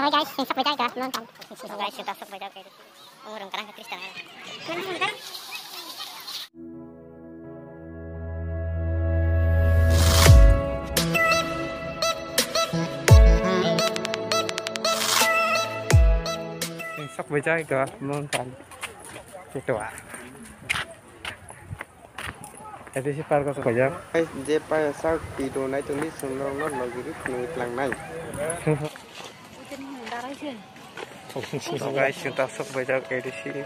Sorry guys, yang sok berjaga nonton. Oh guys, yang sok berjaga itu. Orang karang ke Kristen. Mana sebentar? Yang sok berjaga nonton. Gitu ah. Jadi si parko sekolah. Guys, dia pada saat tidur naik ini senang banget lagi di lang naik. Guys, kita sok bajak kayak di sini.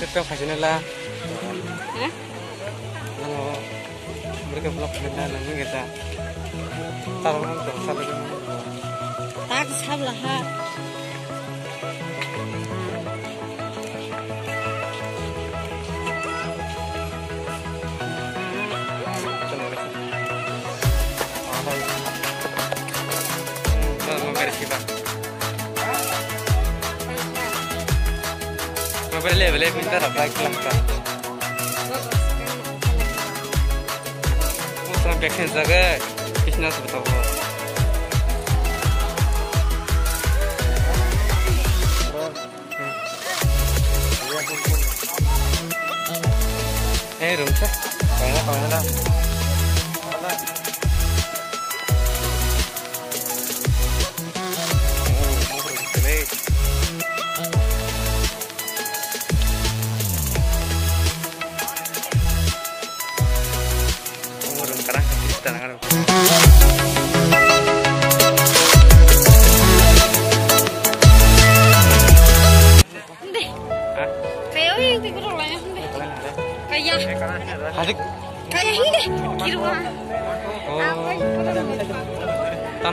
Kita kasihnya lah, kalau mereka vlog kita nanti kita taruh untuk satu jam. Tak salah lah. Boleh minta apa lagi langkah? Musim vaksin zaga, bisnis betul.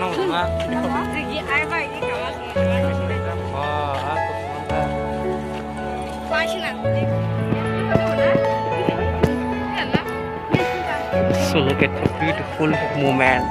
Rumah, kemana? So look at the beautiful moment.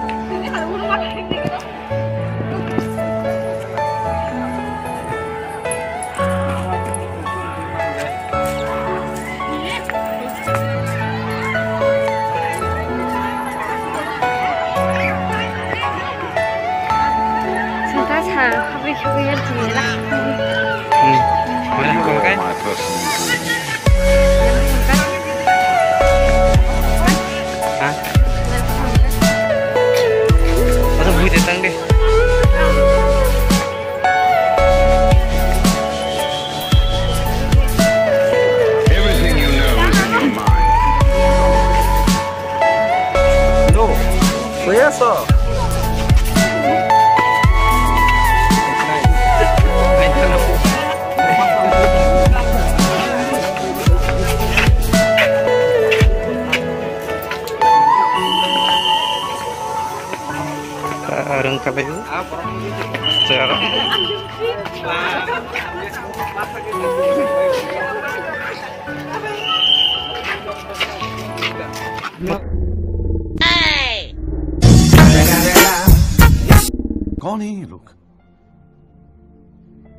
कौन है ये लोग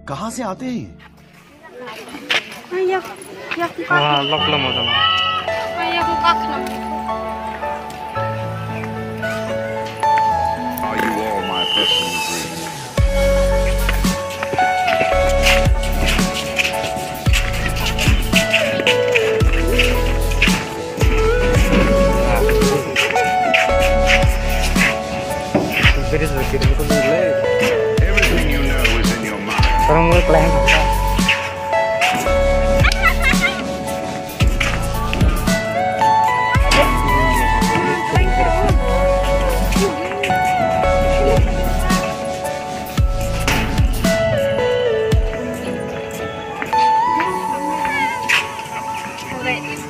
कहां से आते हैं भैया हां लकलम हो जाना भैया को काखना are you all my personal green Everything you know is in your mind. Orang mulai pelan.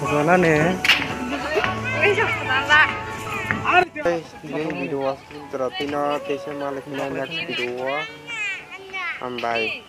Sebenarnya ini video teratina kisah malik banyak video ambai.